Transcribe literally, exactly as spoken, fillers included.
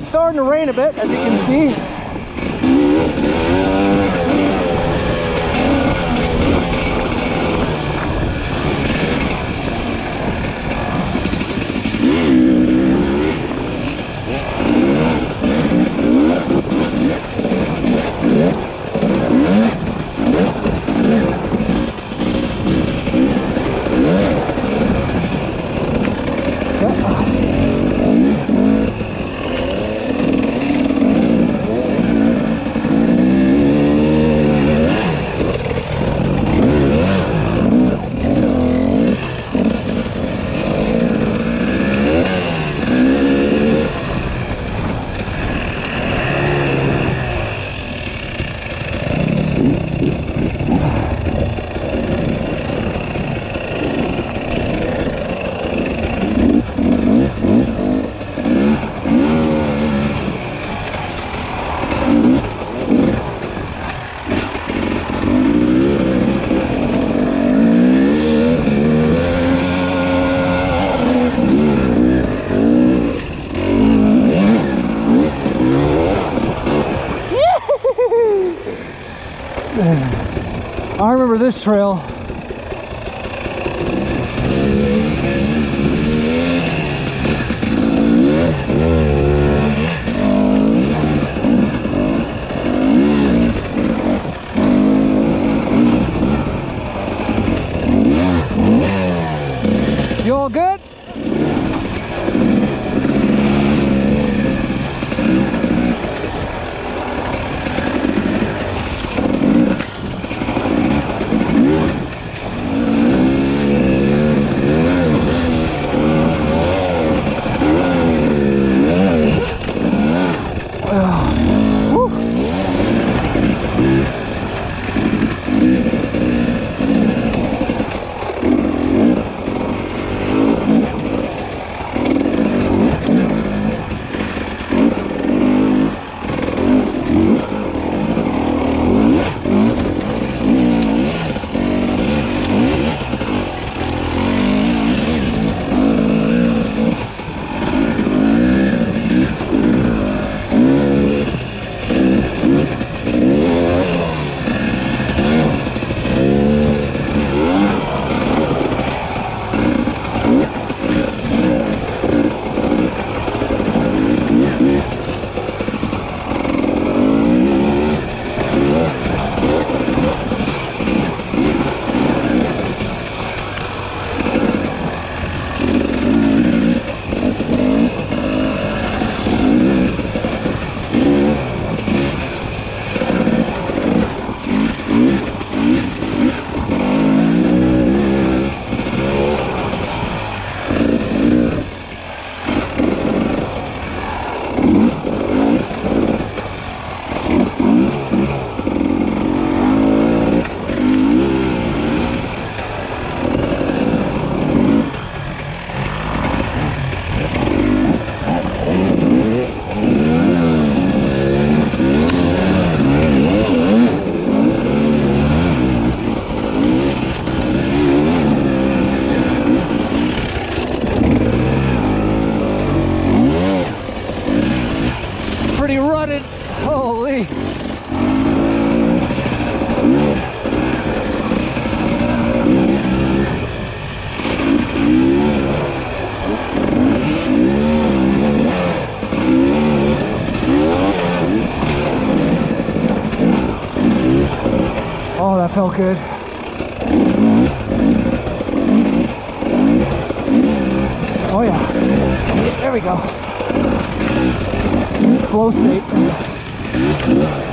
it's starting to rain a bit, as you can see. I remember this trail. You all good? Holy. Oh, that felt good. Oh yeah. There we go. Flow state. Yeah.